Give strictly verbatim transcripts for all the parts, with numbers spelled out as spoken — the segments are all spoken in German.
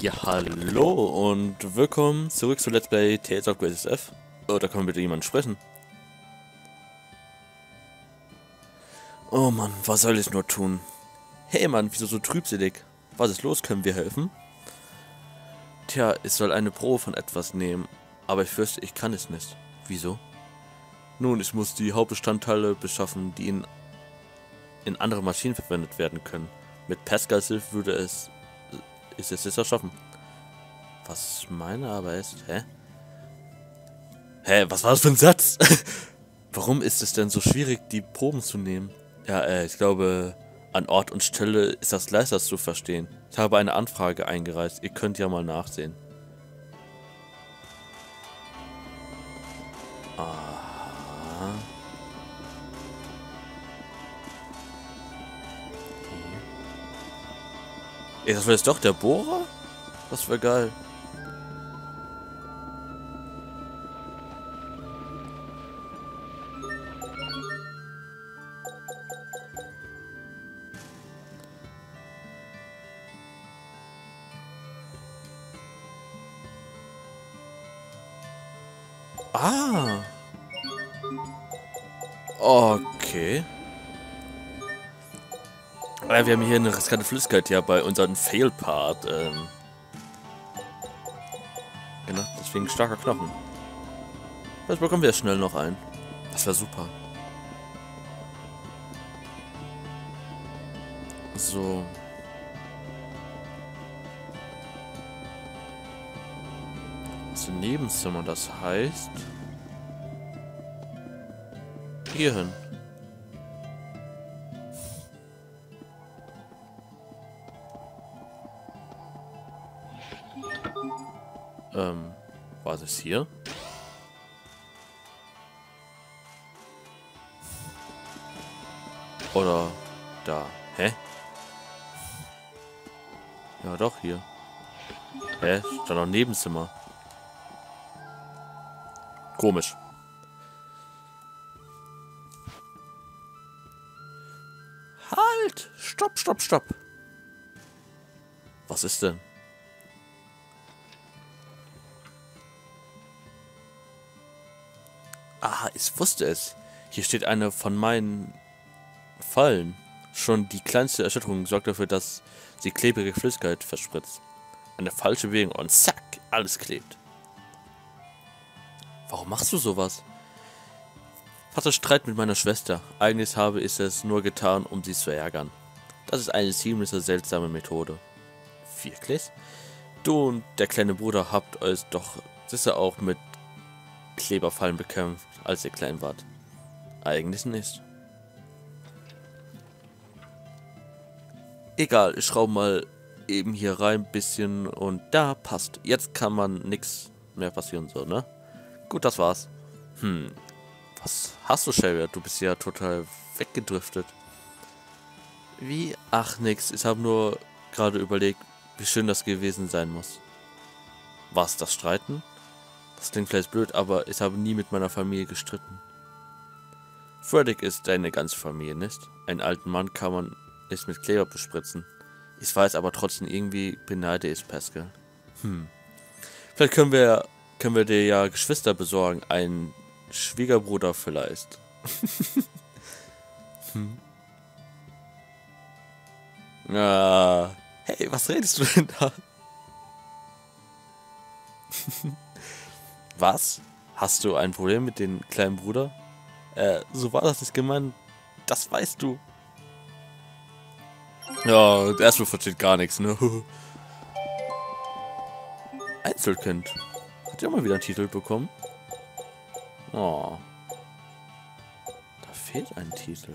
Ja, hallo und willkommen zurück zu Let's Play Tales of Graces F. Oh, da kann bitte jemand sprechen. Oh Mann, was soll ich nur tun? Hey Mann, wieso so trübselig? Was ist los? Können wir helfen? Tja, ich soll eine Probe von etwas nehmen, aber ich fürchte, ich kann es nicht. Wieso? Nun, ich muss die Hauptbestandteile beschaffen, die in, in andere Maschinen verwendet werden können. Mit Pascals Hilfe würde es... ist es sicher schaffen. Was meine aber ist... Hä? Hä, was war das für ein Satz? Warum ist es denn so schwierig, die Proben zu nehmen? Ja, äh, ich glaube, an Ort und Stelle ist das leichter zu verstehen. Ich habe eine Anfrage eingereicht. Ihr könnt ja mal nachsehen. Aha. Ey, das war jetzt doch der Bohrer? Das wäre geil. Ah. Okay. Wir haben hier eine riskante Flüssigkeit ja bei unserem Fail-Part. Ähm. Genau, deswegen starker Knochen. Jetzt bekommen wir schnell noch einen. Das wäre super. So. Das ist ein Nebenzimmer, das heißt... Hier hin. Ähm, was ist hier? Oder da. Hä? Ja doch, hier. Hä? Stand noch ein Nebenzimmer. Komisch. Halt! Stopp, stopp, stopp! Was ist denn? Ah, ich wusste es. Hier steht eine von meinen Fallen. Schon die kleinste Erschütterung sorgt dafür, dass sie klebrige Flüssigkeit verspritzt. Eine falsche Bewegung und zack, alles klebt. Warum machst du sowas? Ich hatte Streit mit meiner Schwester. Eigentlich habe ich es nur getan, um sie zu ärgern. Das ist eine ziemlich seltsame Methode. Wirklich? Du und der kleine Bruder habt euch doch sicher auch mit Kleberfallen bekämpft, als ihr klein wart. Eigentlich nicht. Egal, ich schraube mal eben hier rein ein bisschen und da passt. Jetzt kann man nichts mehr passieren, so, ne? Gut, das war's. Hm, was hast du, Cheria? Du bist ja total weggedriftet. Wie? Ach, nix. Ich habe nur gerade überlegt, wie schön das gewesen sein muss. War's das Streiten? Das klingt vielleicht blöd, aber ich habe nie mit meiner Familie gestritten. Fredrik ist deine ganze Familie, nicht? Einen alten Mann kann man nicht mit Kleber bespritzen. Ich weiß aber trotzdem, irgendwie beneide ich Pascal. Hm. Vielleicht können wir, können wir dir ja Geschwister besorgen. Einen Schwiegerbruder vielleicht. Hm. Ah. Hey, was redest du denn da? Was? Hast du ein Problem mit dem kleinen Bruder? Äh, so war das nicht gemeint. Das weißt du. Ja, erstmal versteht gar nichts, ne? Einzelkind. Hat ja mal wieder einen Titel bekommen. Oh. Da fehlt ein Titel.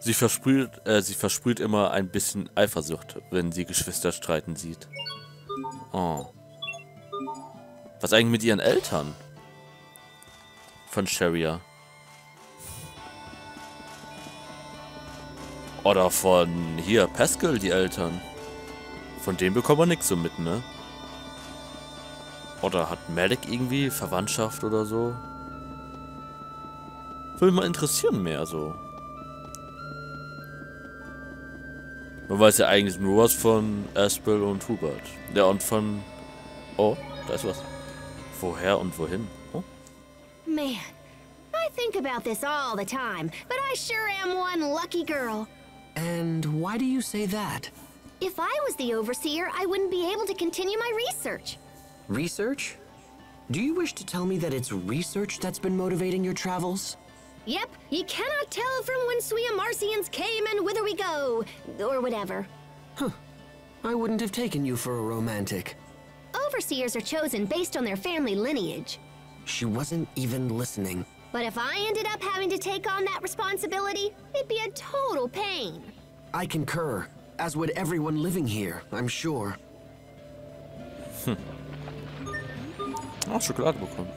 Sie versprüht, äh, sie versprüht immer ein bisschen Eifersucht, wenn sie Geschwister streiten sieht. Oh. Was eigentlich mit ihren Eltern? Von Cheria. Oder von hier, Pascal, die Eltern. Von dem bekommen wir nichts so mit, ne? Oder hat Malik irgendwie Verwandtschaft oder so? Würde mich mal interessieren mehr so. Man weiß ja eigentlich nur was von Asbel und Hubert. Ja, und von... Oh, da ist was. Woher und wohin? Oh. Man, I think about this all the time, but I sure am one lucky girl. And why do you say that? If I was the overseer, I wouldn't be able to continue my research. Research? Do you wish to tell me that it's research that's been motivating your travels? Yep, you cannot tell from whence we Amarcians came and whither we go, or whatever. Huh. I wouldn't have taken you for a romantic. Overseers are chosen based on their family lineage. She wasn't even listening. But if I ended up having to take on that responsibility, it'd be a total pain. I concur, as would everyone living here, I'm sure. Hm. Oh, Schokolade bekommen.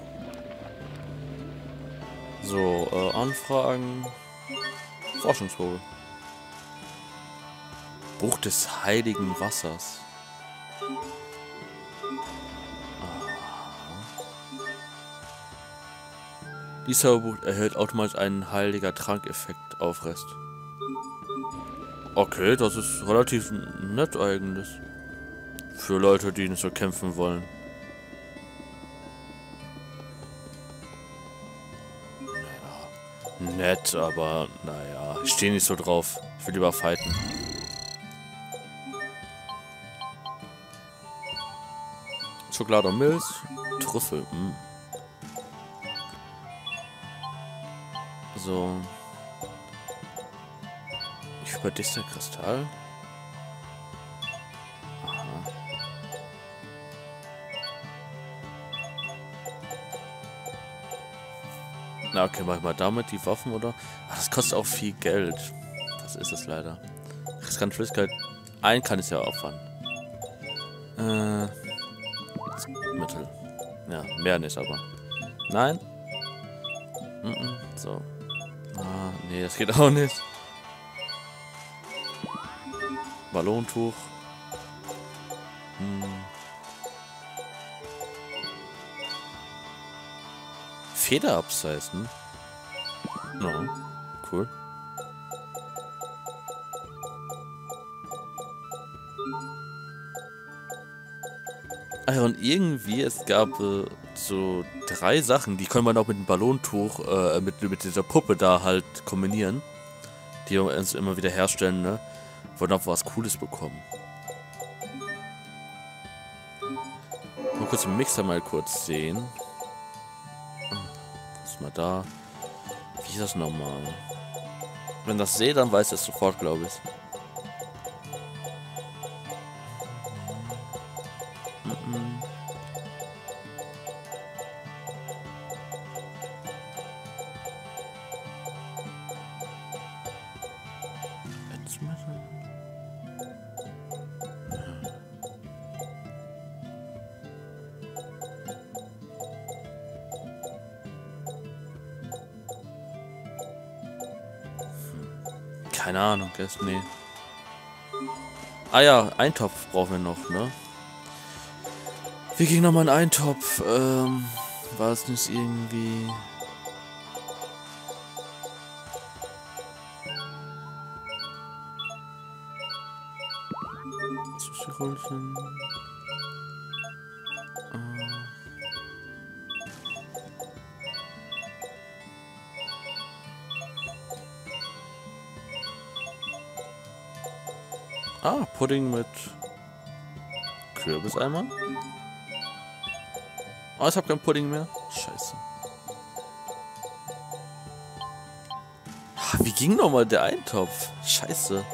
So, äh, Anfragen. Forschungsprobe. Buch des heiligen Wassers. Ah. Dieses Zauberbuch erhält automatisch einen heiliger Trankeffekt aufrest. Okay, das ist relativ nett eigentlich. Für Leute, die nicht so kämpfen wollen. Nett, aber naja, ich stehe nicht so drauf. Ich will lieber fighten. Schokolade und Milch, Trüffel. Mh. So. Ich über dich der Kristall. Aha. Na okay, mach ich mal damit die Waffen, oder? Ach, das kostet auch viel Geld. Das ist es leider. Das kann Flüssigkeit... Ein kann es ja opfern. Äh... Mittel. Ja, mehr nicht, aber... Nein? Mm-mm, so. Ah, nee, das geht auch nicht. Ballontuch. Hm. Feder abseißen. No. Cool. Ah ja, und irgendwie, es gab äh, so drei Sachen, die können man auch mit dem Ballontuch, äh, mit, mit dieser Puppe da halt kombinieren. Die wir uns immer wieder herstellen, ne? Wollen auch was Cooles bekommen. Mal kurz den Mixer mal kurz sehen. Mal da. Wie ist das nochmal? Wenn das sehe, dann weiß ich es sofort, glaube ich. Mm-mm. Keine Ahnung, gestern, nee. Ah ja, Eintopf brauchen wir noch, ne? Wir kriegen nochmal einen Eintopf. Ähm, war es nicht irgendwie... Sushi-Rollchen. Ah, Pudding mit Kürbis einmal. Oh, ich hab kein Pudding mehr. Scheiße. Ach, wie ging nochmal der Eintopf? Scheiße.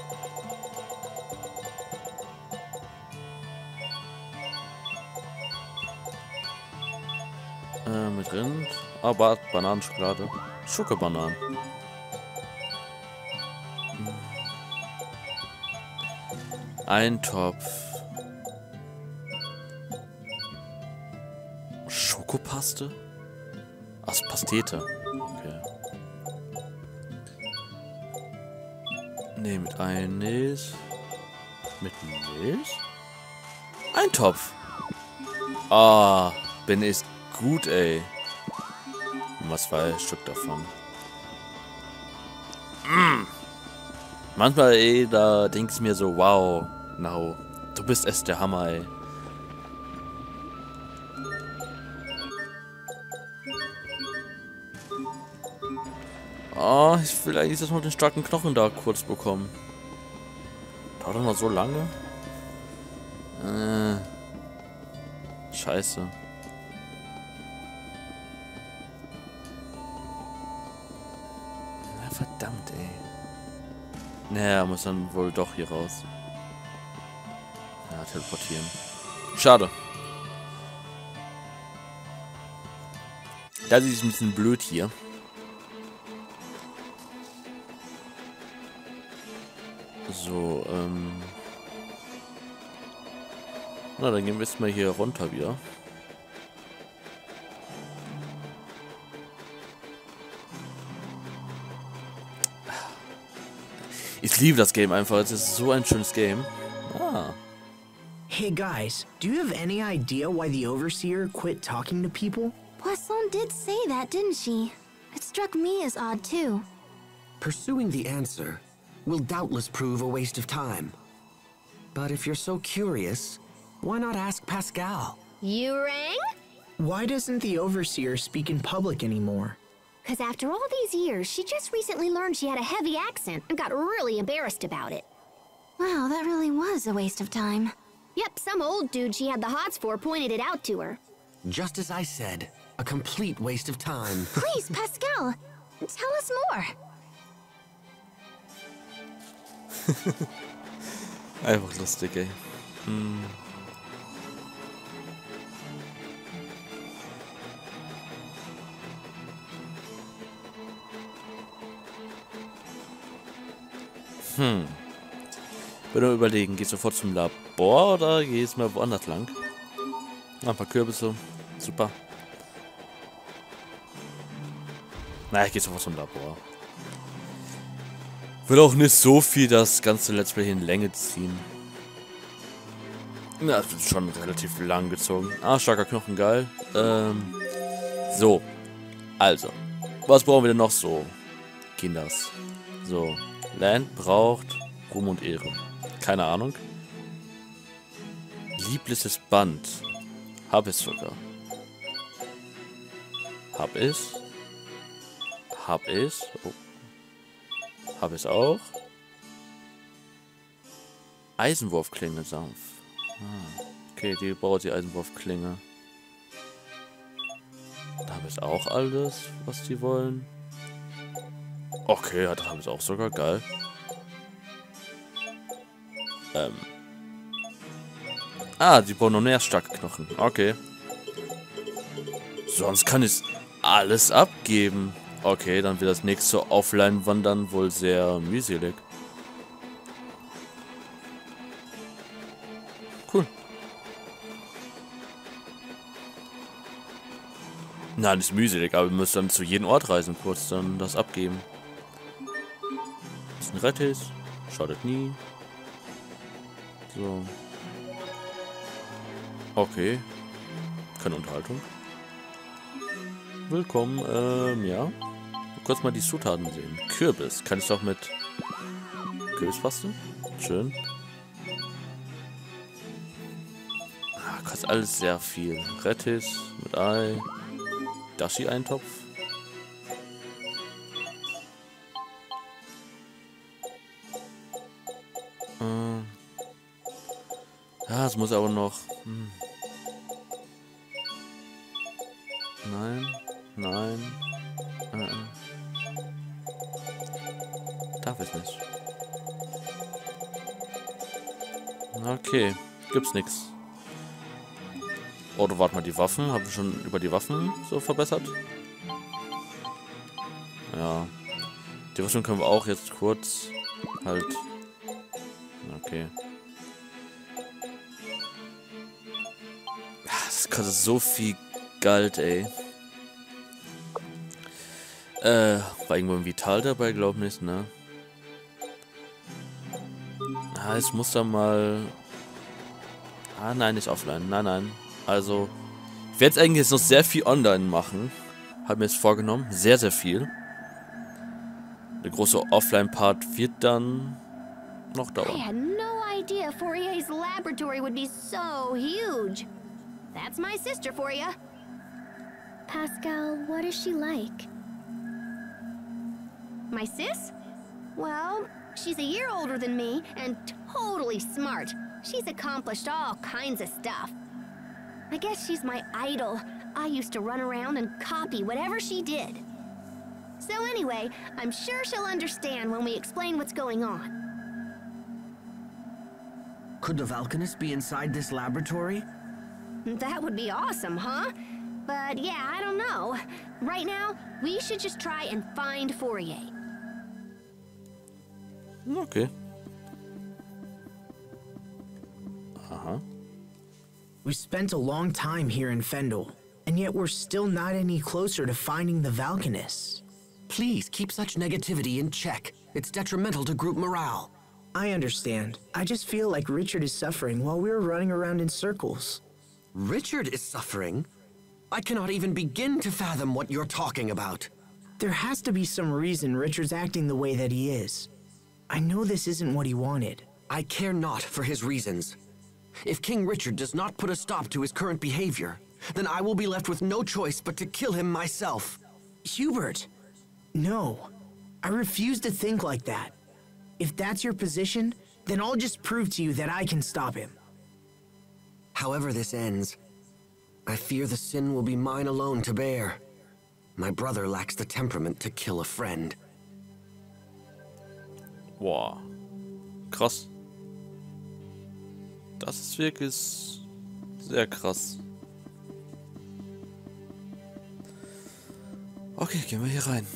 Äh, mit Rind. Ah, Bart, Bananenschokolade. Schokobananen. Eintopf. Schokopaste? Ach, Pastete. Okay. Ne, mit ein Milch. Mit Milch? Eintopf. Ah, bin ich gut, ey. Was war ein Stück davon? Mm. Manchmal, ey, da denke ich mir so, wow, Nao, du bist echt der Hammer, ey. Ah, ich will eigentlich erstmal den starken Knochen da kurz bekommen. Dauert doch mal so lange? Äh, scheiße. Na, verdammt, ey. Naja, muss dann wohl doch hier raus. Ja, teleportieren. Schade. Das ist ein bisschen blöd hier. So, ähm... na, dann gehen wir jetzt mal hier runter wieder. Ich liebe das Game einfach. Es ist so ein schönes Game. Ah. Hey guys, do you have any idea why the overseer quit talking to people? Poisson did say that, didn't she? It struck me as odd too. Pursuing the answer will doubtless prove a waste of time. But if you're so curious, why not ask Pascal? You rang? Why doesn't the overseer speak in public anymore? Because after all these years, she just recently learned she had a heavy accent and got really embarrassed about it. Wow, that really was a waste of time. Yep, some old dude she had the hots for pointed it out to her. Just as I said, a complete waste of time. Please, Pascal, tell us more. Einfach lustig, ey. Hm. Hm. Wenn du überlegen, gehst du sofort zum Labor oder gehst mal woanders lang? Ein paar Kürbisse. Super. Na, ich geh sofort zum Labor. Will auch nicht so viel das ganze Let's Play in Länge ziehen. Na, das wird schon relativ lang gezogen. Ah, starker Knochen, geil. Ähm. So. Also. Was brauchen wir denn noch so? Kinders. So. Land braucht Ruhm und Ehre. Keine Ahnung. Liebliches Band. Hab es sogar. Hab es. Hab es. Oh. Habe ich auch. Eisenwurfklinge sanft. Ah, okay, die braucht die Eisenwurfklinge. Da habe ich auch alles, was die wollen. Okay, ja, da habe ich auch sogar. Geil. Ähm. Ah, die brauchen noch mehr starke Knochen. Okay. Sonst kann ich alles abgeben. Okay, dann wird das nächste Offline-Wandern wohl sehr mühselig. Cool. Na, nicht mühselig, aber wir müssen dann zu jedem Ort reisen, kurz dann das abgeben. Bisschen Rettis, schadet nie. So. Okay. Keine Unterhaltung. Willkommen, ähm, ja. Kurz mal die Zutaten sehen. Kürbis. Kann ich doch mit Kürbispfaste? Schön. Ah, kostet alles sehr viel. Rettich mit Ei. Dashi-Eintopf. Ähm. Ja, es muss aber noch. Hm. Nein. Nein. Nein. Darf ich nicht. Okay. Gibt's nix. Oder warte mal, die Waffen. Haben wir schon über die Waffen so verbessert? Ja. Die Rüstung können wir auch jetzt kurz halt. Okay. Das kostet so viel Geld, ey. Äh, war irgendwo ein Vital dabei, glaub nicht, ne? Ah, ich muss da mal... Ah, nein, nicht offline. Nein, nein. Also, ich werde jetzt eigentlich jetzt noch sehr viel online machen. Hab mir jetzt vorgenommen. Sehr, sehr viel. Der große Offline-Part wird dann noch dauern. I had no idea Fourier's laboratory would be so huge. That's my sister Fourier. Pascal, what is she like? My sis? Well, she's a year older than me and totally smart. She's accomplished all kinds of stuff. I guess she's my idol. I used to run around and copy whatever she did. So anyway, I'm sure she'll understand when we explain what's going on. Could the Valkonist be inside this laboratory? That would be awesome, huh? But yeah, I don't know. Right now, we should just try and find Fourier. Okay. Uh-huh. We spent a long time here in Fendel, and yet we're still not any closer to finding the Valkonist. Please keep such negativity in check. It's detrimental to group morale. I understand. I just feel like Richard is suffering while we're running around in circles. Richard is suffering? I cannot even begin to fathom what you're talking about. There has to be some reason Richard's acting the way that he is. I know this isn't what he wanted. I care not for his reasons. If King Richard does not put a stop to his current behavior, then I will be left with no choice but to kill him myself. Hubert! No, I refuse to think like that. If that's your position, then I'll just prove to you that I can stop him. However this ends, I fear the sin will be mine alone to bear. My brother lacks the temperament to kill a friend. Wow. Krass. Das ist wirklich sehr krass. Okay, gehen wir hier rein.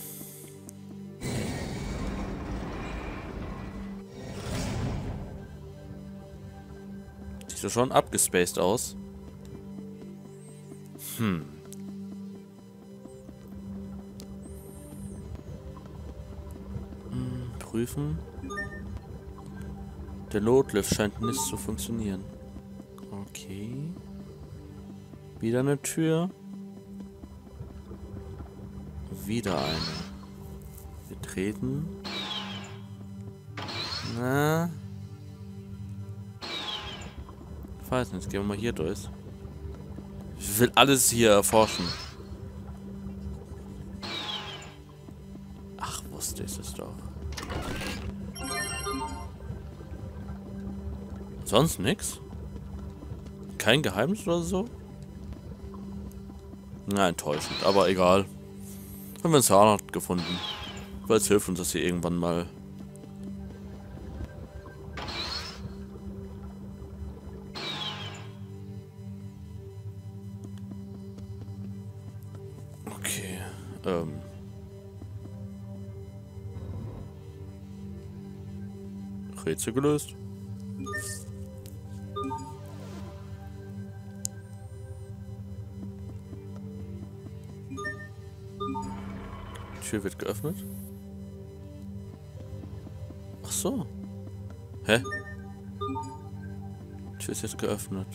Sieht schon abgespaced aus. Hm. Hm, prüfen. Der Notlift scheint nicht zu funktionieren. Okay. Wieder eine Tür. Wieder eine. Wir treten. Na. Ich weiß nicht, gehen wir mal hier durch. Ich will alles hier erforschen. Ach, wusste ich es doch. Sonst nix? Kein Geheimnis oder so? Na, enttäuschend, aber egal. Haben wir uns ja auch noch gefunden. Vielleicht hilft uns das hier irgendwann mal. Rätsel gelöst. Die Tür wird geöffnet. Ach so. Hä? Die Tür ist jetzt geöffnet.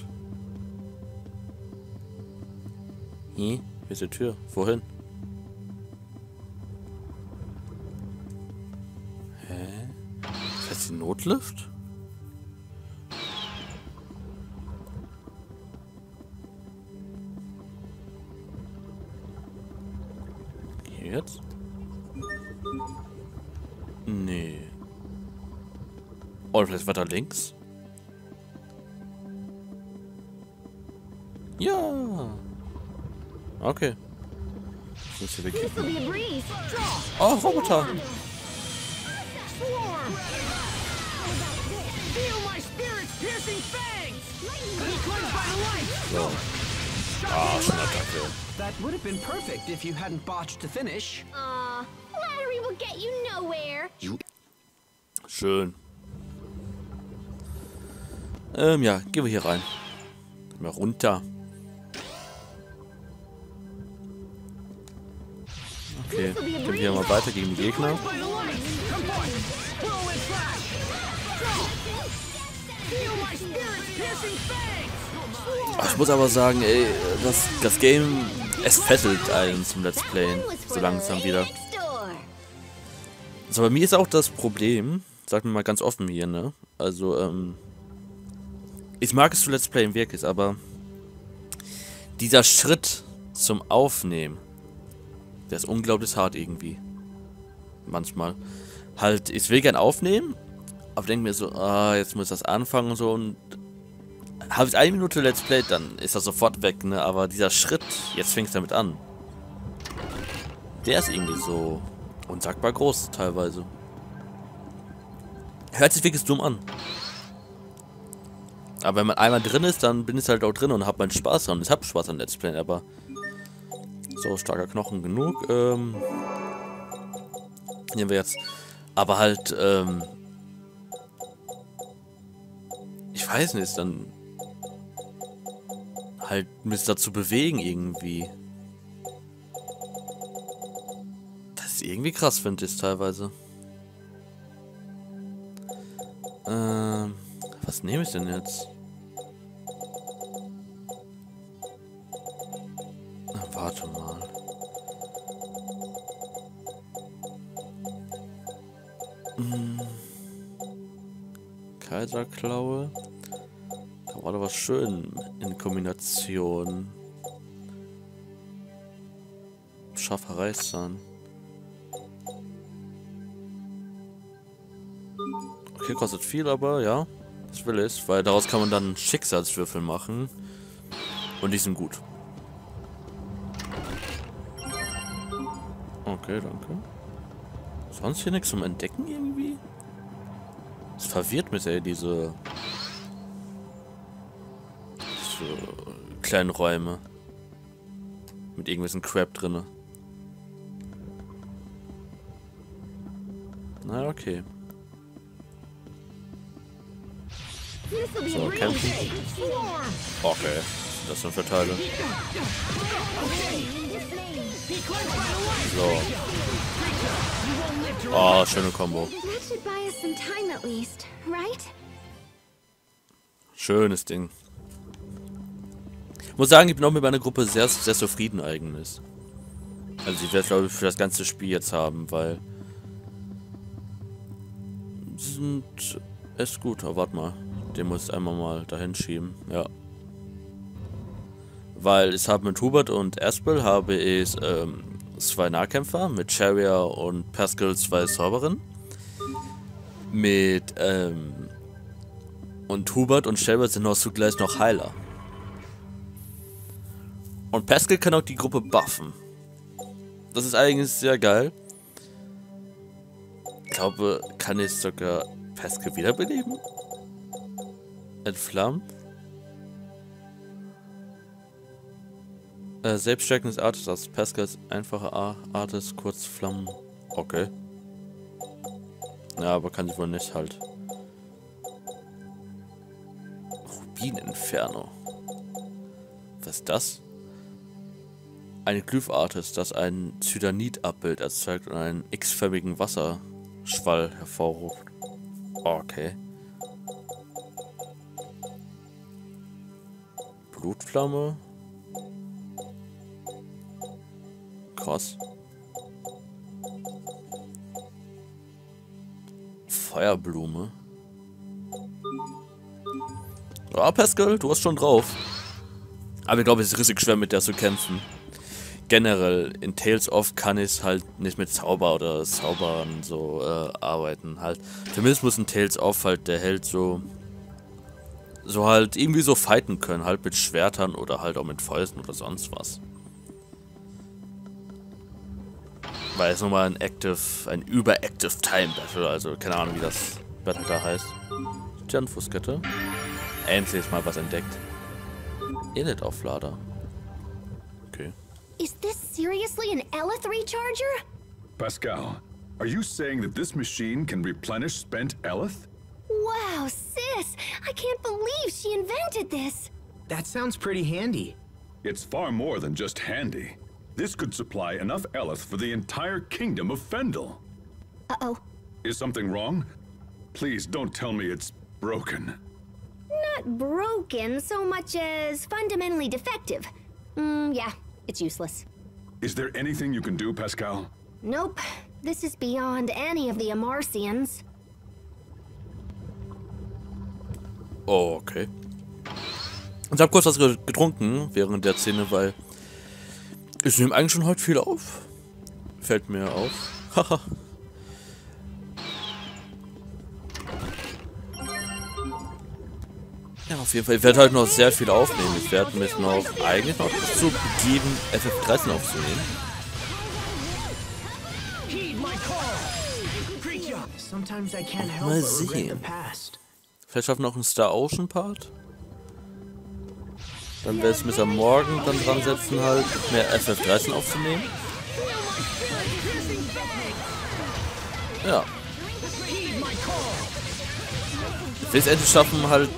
Hm? Hier ist die Tür. Wohin? Notlift? Jetzt? Nee. Oder vielleicht weiter links? Ja. Okay. Ich muss hier weg. Oh, Roboter! So. Ah, Schnattacke. That would have been perfect if you hadn't botched to finish. Ah, flattery will get you nowhere. Schön. Ähm, ja, gehen wir hier rein. Mal runter. Okay, gehen wir hier mal weiter gegen die Gegner. Ich muss aber sagen, ey, das, das Game, es fesselt einen zum Let's Playen, so langsam wieder. Also bei mir ist auch das Problem, Sag mir mal ganz offen hier, ne? Also, ähm... ich mag es zu Let's Playen wirklich, aber... dieser Schritt zum Aufnehmen, der ist unglaublich hart irgendwie. Manchmal. Halt, ich will gern aufnehmen, aber denke mir so, ah, jetzt muss das anfangen und so und... habe ich eine Minute Let's Play, dann ist das sofort weg, ne? Aber dieser Schritt, jetzt fängst du damit an. Der ist irgendwie so unsagbar groß, teilweise. Hört sich wirklich dumm an. Aber wenn man einmal drin ist, dann bin ich halt auch drin und hab meinen Spaß dran. Ich hab Spaß an Let's Play, aber... so, starker Knochen genug. Ähm... Nehmen wir jetzt. Aber halt, ähm... ich weiß nicht, dann... halt mich dazu bewegen irgendwie. Das ist irgendwie krass, finde ich teilweise. Ähm, was nehme ich denn jetzt? Na, warte mal. Hm. Kaiserklaue. Da war doch was schön in Kombination. Scharfer Reißzahn. Okay, kostet viel, aber ja, das will ich, weil daraus kann man dann Schicksalswürfel machen. Und die sind gut. Okay, danke. Sonst hier nichts zum Entdecken irgendwie? Das verwirrt mich, ey, diese... diese kleinen Räume. Mit irgendwelchen Crap drinne. Na, okay. So, kämpfen. Okay, das sind Verteile. So. Oh, schöne Kombo. Schönes Ding. Ich muss sagen, ich bin auch mit meiner Gruppe sehr, sehr zufrieden eigentlich. Also ich werde, glaube ich, für das ganze Spiel jetzt haben, weil... sie sind... echt gut, aber warte mal. Den muss ich einmal mal dahin schieben, ja. Weil ich habe mit Hubert und Asbel habe ich ähm, zwei Nahkämpfer, mit Cheria und Pascal zwei Zauberin. Mit ähm, und Hubert und Cheria sind auch zugleich noch Heiler. Und Pascal kann auch die Gruppe buffen. Das ist eigentlich sehr geil. Ich glaube, kann ich sogar Pascal wiederbeleben? Entflammt. Äh, selbststärkendes Artes. Pascals einfache Artes, kurz Flammen. Okay. Ja, aber kann sie wohl nicht halt. Rubininferno. Was ist das? Eine Glyphartes, das ein Zydanit-Abbild erzeugt und einen x-förmigen Wasserschwall hervorruft. Okay. Blutflamme. Krass. Feuerblume. Ah, Pascal, du hast schon drauf. Aber ich glaube, es ist riesig schwer, mit der zu kämpfen. Generell, in Tales of kann ich halt nicht mit Zauber oder Zaubern so äh, arbeiten. Halt. Zumindest muss in Tales of halt der Held so... so halt irgendwie so fighten können, halt mit Schwertern oder halt auch mit Fäusten oder sonst was. Weil es nochmal ein Active, ein Über-Active Time Battle, also keine Ahnung wie das Battle da heißt. Sternfußkette. Endlich mal was entdeckt. Elith-Auflader. Okay. Is this seriously an Elith recharger? Pascal, are you saying that this machine can replenish spent Elith? Wow, sis! I can't believe she invented this! That sounds pretty handy. It's far more than just handy. This could supply enough Elith for the entire kingdom of Fendel. Uh-oh. Is something wrong? Please don't tell me it's broken. Not broken so much as fundamentally defective. Mm, yeah, it's useless. Is there anything you can do, Pascal? Nope. This is beyond any of the Amarcians. Oh, okay. Und ich habe kurz was getrunken während der Szene, weil ich nehme eigentlich schon heute viel auf. Fällt mir auf. Haha. Ja, auf jeden Fall. Ich werde halt noch sehr viel aufnehmen. Ich werde mich noch eigentlich noch dazu begeben, F F dreizehn aufzunehmen. Mal sehen. Vielleicht schaffen wir noch einen Star Ocean Part. Dann werde ich mich am Morgen dann dran setzen, halt mehr F F dreizehn aufzunehmen. Ja. Ich will es endlich schaffen, halt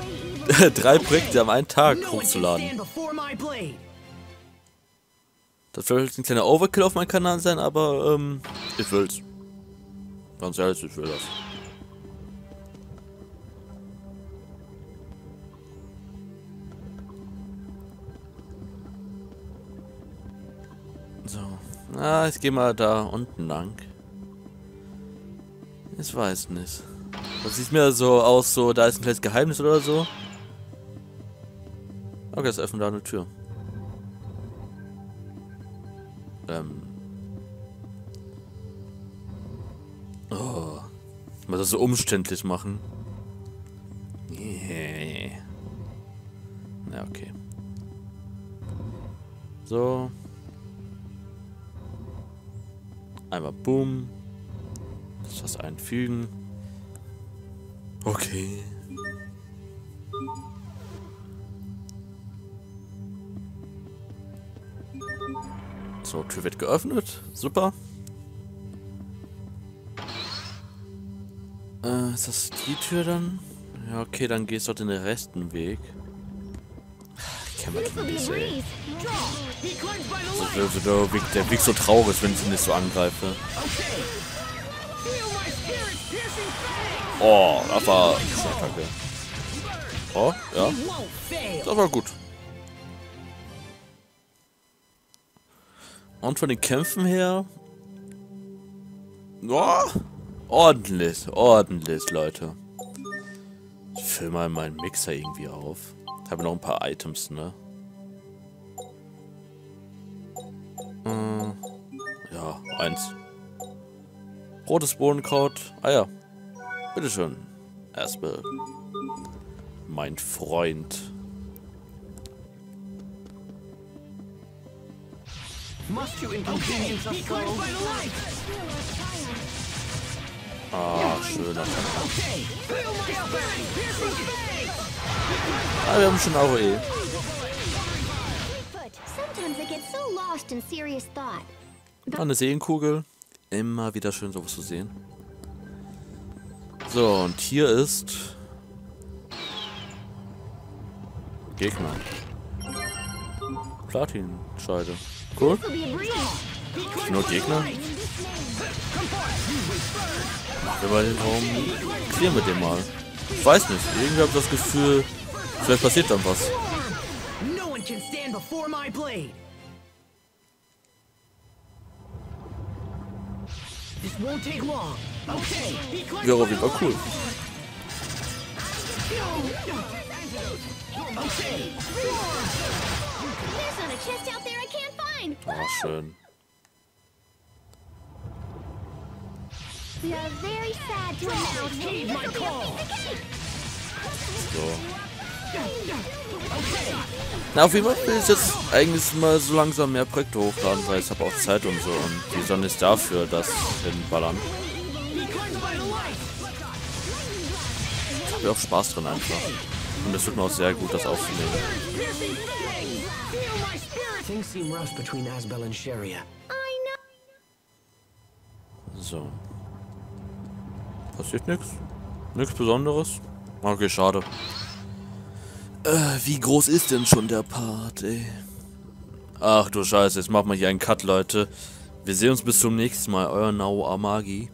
drei Projekte am einen Tag hochzuladen. Das wird jetzt ein kleiner Overkill auf meinem Kanal sein, aber ähm, ich will's. Ganz ehrlich, ich will das. So, na, ah, ich gehe mal da unten lang. Ich weiß nicht. Das sieht mir so aus, so da ist ein kleines Geheimnis oder so. Okay, jetzt öffnen wir da eine Tür. Ähm. Oh. Muss das so umständlich machen. Yeah. Na, okay. So. Einmal boom. Das was einfügen. Okay. So, Tür wird geöffnet. Super. Äh, ist das die Tür dann? Ja, okay, dann gehst du dort in den rechten Weg. Ich kann mir das nicht sehen. Also, der, Weg, der Weg so traurig, wenn ich ihn nicht so angreife. Oh, das war sehr kacke. Oh, ja. Das war gut. Und von den Kämpfen her... Oh, ordentlich, ordentlich, Leute. Ich fülle mal meinen Mixer irgendwie auf. Ich habe noch ein paar Items, ne? Hm, ja, eins. Rotes Bohnenkraut. Ah ja. Bitteschön, Asbel. Mein Freund. Ah, schöner. Ah, wir haben schon auch eh. Eine Seelenkugel. Immer wieder schön sowas zu sehen. So, und hier ist... Gegner. Platin-Scheide. Cool. Nur Gegner. Wir wollen den Raum... Clearen wir den mal. Ich weiß nicht. Irgendwie habe ich das Gefühl... Vielleicht passiert dann was. Wäre wieder cool. Ah, schön. So. Na, auf jeden Fall will ich jetzt eigentlich mal so langsam mehr Projekte hochladen, weil ich habe auch Zeit und so. Und die Sonne ist dafür, das hinballern. Ich habe ja auch Spaß drin einfach. Und das tut mir auch sehr gut, das aufzunehmen. So. Passiert nichts. Nichts Besonderes. Okay, schade. Wie groß ist denn schon der Part, ey? Ach du Scheiße, jetzt machen wir hier einen Cut, Leute. Wir sehen uns bis zum nächsten Mal. Euer Nao Amagi.